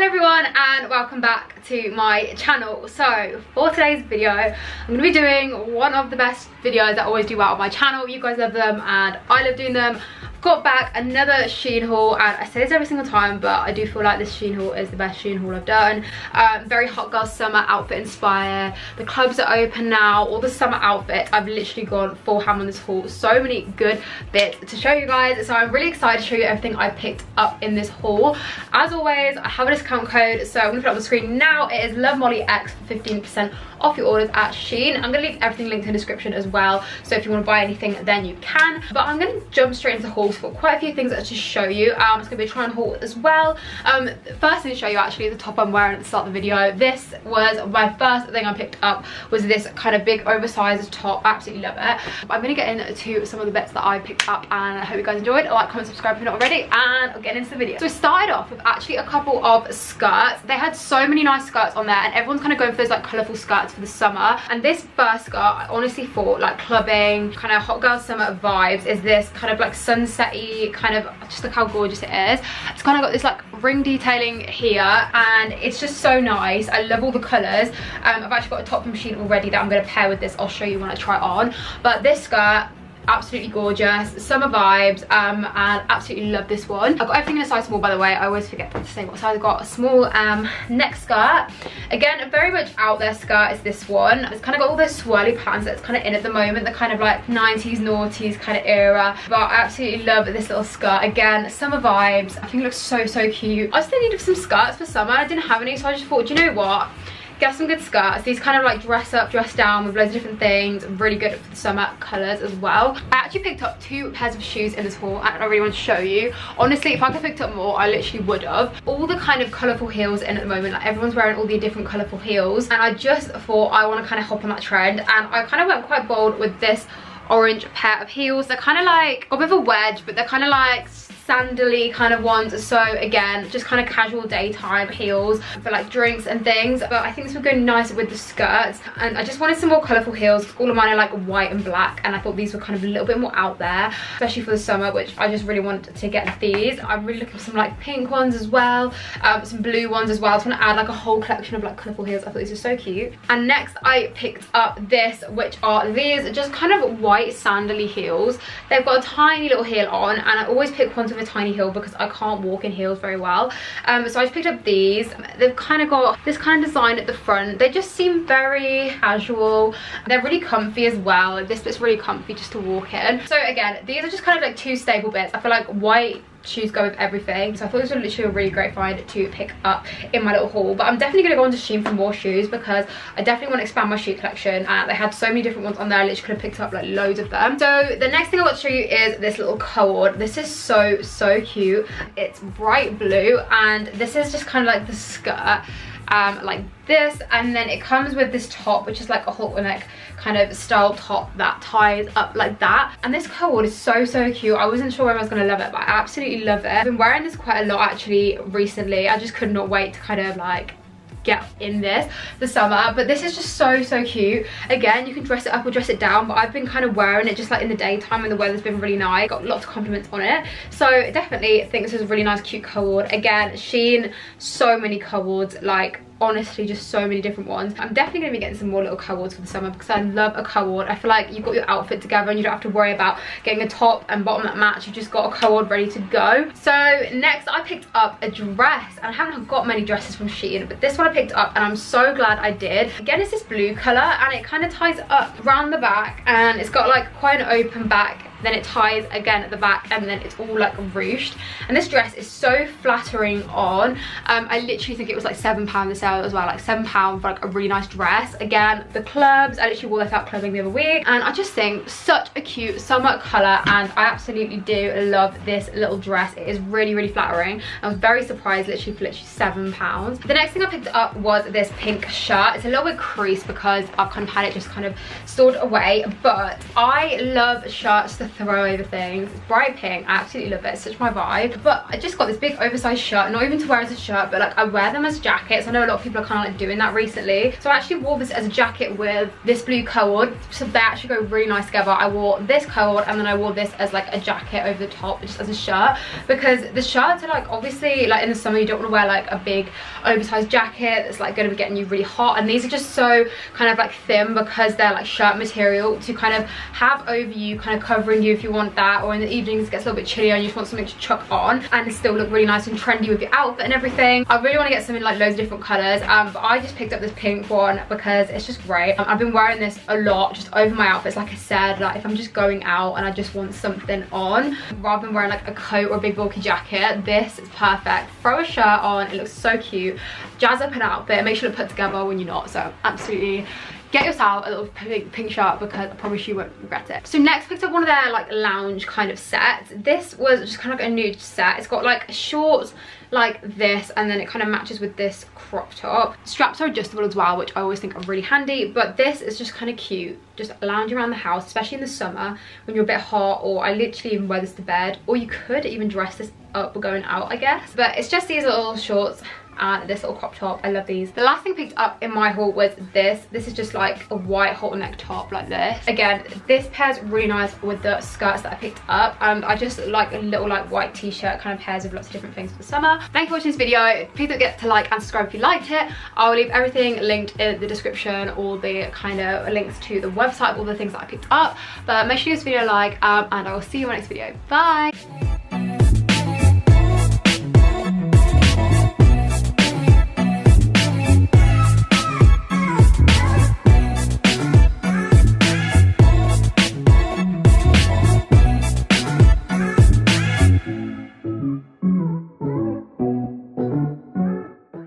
Hello everyone and welcome back to my channel. So for today's video I'm going to be doing one of the best videos that I always do out on my channel. You guys love them and I love doing them. I've got back another Shein haul, and I say this every single time but I do feel like this Shein haul is the best Shein haul I've done. Very hot girl summer outfit inspired. The clubs are open now, all the summer outfits. I've literally gone full ham on this haul. So many good bits to show you guys, so I'm really excited to show you everything I picked up in this haul. As always, I have a discount code, so I'm gonna put it on the screen now. It is LoveMollyX for 15% off your orders at Shein. I'm gonna leave everything linked in the description as well, so if you want to buy anything then you can. But I'm gonna jump straight into hauls for quite a few things to show you. It's gonna be a try on haul as well. First thing to show you actually is the top I'm wearing at the start of the video. This was my first thing I picked up, was this kind of big oversized top. I absolutely love it. I'm gonna get into some of the bits that I picked up and I hope you guys enjoyed. Like, comment, subscribe if you're not already, and I'll get into the video. So we started off with actually a couple of skirts. They had so many nice skirts on there, and everyone's kind of going for those like colourful skirts for the summer. And this first skirt, I honestly thought like clubbing, kind of hot girl summer vibes, is this kind of like sunset-y kind of, just look how gorgeous it is. It's kind of got this like ring detailing here and it's just so nice. I love all the colours. I've actually got a top from Shein already that I'm going to pair with this. I'll show you when I try it on. But this skirt, absolutely gorgeous, summer vibes, and absolutely love this one. I've got everything in a size small, by the way. I always forget to say what size I've got. A small neck skirt, again very much out there skirt, is this one. It's kind of got all those swirly patterns that's kind of in at the moment, the kind of like 90s noughties kind of era. But I absolutely love this little skirt, again summer vibes. I think it looks so cute. I was in need of some skirts for summer. I didn't have any, so I just thought, do you know what, get some good skirts. These kind of like dress up, dress down with loads of different things. Really good for the summer colours as well. I actually picked up two pairs of shoes in this haul and I really want to show you. Honestly, if I could have picked up more, I literally would have. All the kind of colourful heels in at the moment, like everyone's wearing all the different colourful heels. And I just thought I want to kind of hop on that trend, and I kind of went quite bold with this orange pair of heels. They're kind of like, got a bit of a wedge, but they're kind of like sandally kind of ones, so again just kind of casual daytime heels for like drinks and things. But I think this would go nice with the skirts, and I just wanted some more colourful heels. All of mine are like white and black, and I thought these were kind of a little bit more out there, especially for the summer, which I just really wanted to get these. I'm really looking for some like pink ones as well, some blue ones as well. I just want to add like a whole collection of like colourful heels. I thought these were so cute. And next I picked up this, which are these just kind of white sandally heels. They've got a tiny little heel on, and I always pick ones with a tiny heel because I can't walk in heels very well. So I just picked up these. They've kind of got this kind of design at the front. They just seem very casual. They're really comfy as well. This bit's really comfy just to walk in. So again, these are just kind of like two staple bits. I feel like white shoes go with everything, so I thought this was literally a really great find to pick up in my little haul. But I'm definitely going to go on to Shein for more shoes because I definitely want to expand my shoe collection, and they had so many different ones on there. I literally could have picked up like loads of them. So the next thing I want to show you is this little cord. This is so cute. It's bright blue, and this is just kind of like the skirt, like this, and then it comes with this top, which is like a halter neck kind of style top that ties up like that. And this cord is so cute. I wasn't sure whether I was gonna love it, but I absolutely love it. I've been wearing this quite a lot actually recently. I just could not wait to kind of like get in this the summer. But this is just so cute. Again, you can dress it up or dress it down, but I've been kind of wearing it just like in the daytime when the weather's been really nice. Got lots of compliments on it, so definitely think this is a really nice cute cord. Again, Shein, so many cords, like honestly just so many different ones. I'm definitely gonna be getting some more little cords for the summer because I love a cord. I feel like you've got your outfit together and you don't have to worry about getting a top and bottom that match. You've just got a cord ready to go. So next I picked up a dress, and I haven't got many dresses from Shein, but this one I picked up and I'm so glad I did. Again, it's this blue color, and it kind of ties up around the back, and it's got like quite an open back. Then it ties again at the back, and then it's all like ruched. And this dress is so flattering on. I literally think it was like £7 the sale as well, like £7 for like a really nice dress. Again, the clubs, I literally wore this out clubbing the other week, and I just think such a cute summer colour, and I absolutely do love this little dress. It is really flattering. I was very surprised, literally for £7. The next thing I picked up was this pink shirt. It's a little bit creased because I've kind of had it just kind of stored away, but I love shirts. The throw over things. It's bright pink. I absolutely love it. It's such my vibe. But I just got this big oversized shirt, not even to wear as a shirt, but like I wear them as jackets. I know a lot of people are kind of like doing that recently. So I actually wore this as a jacket with this blue cord. So they actually go really nice together. I wore this cord and then I wore this as like a jacket over the top, just as a shirt, because the shirts are like, obviously like in the summer you don't want to wear like a big oversized jacket that's like going to be getting you really hot, and these are just so kind of like thin because they're like shirt material to kind of have over you, kind of covering you if you want that, or in the evenings it gets a little bit chillier and you just want something to chuck on and still look really nice and trendy with your outfit and everything. I really want to get something like loads of different colors, but I just picked up this pink one because it's just great. I've been wearing this a lot just over my outfits, like I said, like if I'm just going out and I just want something on rather than wearing like a coat or a big bulky jacket, this is perfect. Throw a shirt on, it looks so cute, jazz up an outfit, make sure to put together when you're not. So absolutely get yourself a little pink shirt because I promise you won't regret it. So next, picked up one of their like lounge kind of sets. This was just kind of like a nude set. It's got like shorts like this, and then it kind of matches with this crop top. Straps are adjustable as well, which I always think are really handy, but this is just kind of cute. Just lounge around the house, especially in the summer when you're a bit hot, or I literally even wear this to bed, or you could even dress this up going out, I guess. But it's just these little shorts and this little crop top. I love these. The last thing picked up in my haul was this is just like a white halter-neck top like this. Again, this pairs really nice with the skirts that I picked up, and I just like a little like white t-shirt kind of pairs with lots of different things for the summer. Thank you for watching this video. Please don't forget to like and subscribe if you liked it. I'll leave everything linked in the description, all the kind of links to the website, all the things that I picked up. But make sure you give this video a like, and I will see you in my next video. Bye.